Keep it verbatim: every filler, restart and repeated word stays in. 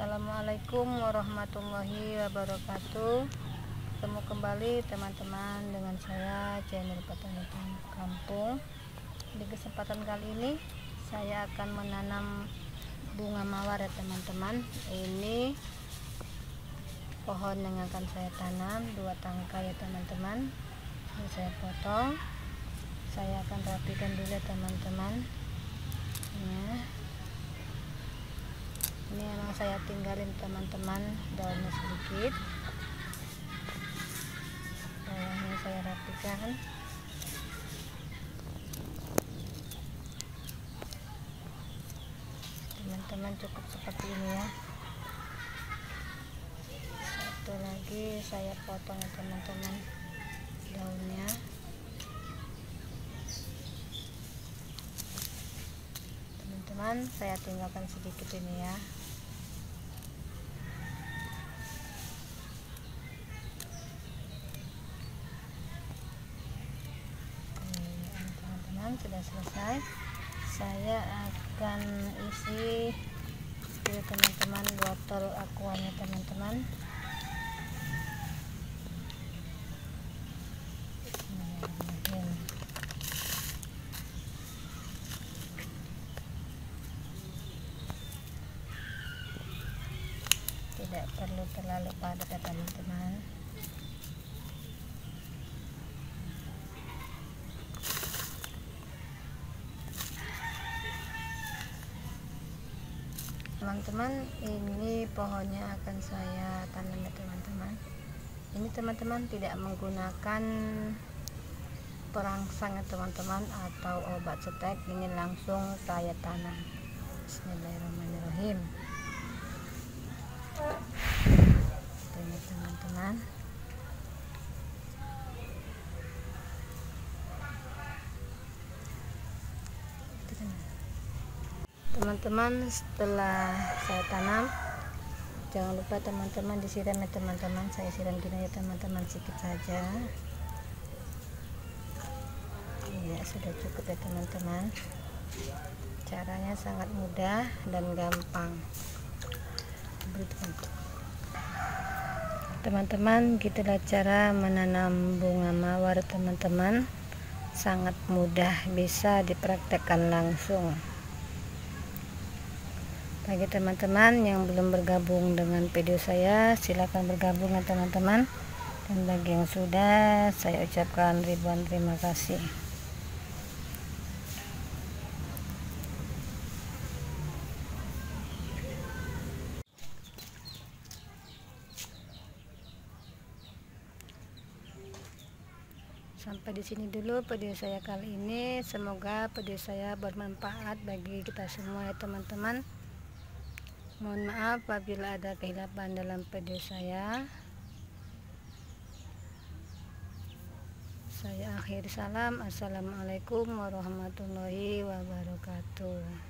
Assalamualaikum warahmatullahi wabarakatuh. Ketemu kembali teman-teman dengan saya channel Petani Kampung. Di kesempatan kali ini saya akan menanam bunga mawar ya teman-teman. Ini pohon yang akan saya tanam dua tangkai ya teman-teman. Ini saya potong, saya akan rapikan dulu ya teman-teman. Ya, ini emang saya tinggalin teman-teman daunnya sedikit, bawahnya saya rapikan. Teman-teman cukup seperti ini ya. Satu lagi saya potong ya teman-teman daunnya. Teman-teman saya tinggalkan sedikit ini ya. Sudah selesai, saya akan isi dulu teman-teman botol aquanya teman-teman. Tidak perlu terlalu padat ya teman-teman. Teman-teman, ini pohonnya akan saya tanam ya teman-teman. Ini teman-teman tidak menggunakan perangsang ya teman-teman atau obat setek, ini langsung saya tanam. Bismillahirrahmanirrahim. Ini teman-teman, teman-teman setelah saya tanam, jangan lupa teman-teman disiram ya teman-teman. Saya siram gini ya teman-teman, sedikit saja. Iya, sudah cukup ya teman-teman. Caranya sangat mudah dan gampang. Teman-teman, gitulah cara menanam bunga mawar teman-teman. Sangat mudah, bisa dipraktekkan langsung. Bagi teman-teman yang belum bergabung dengan video saya, silakan bergabung ya teman-teman. Dan bagi yang sudah, saya ucapkan ribuan terima kasih. Sampai di sini dulu video saya kali ini. Semoga video saya bermanfaat bagi kita semua ya teman-teman. Mohon maaf apabila ada kehilapan dalam video saya. Saya akhir salam. Assalamualaikum warahmatullahi wabarakatuh.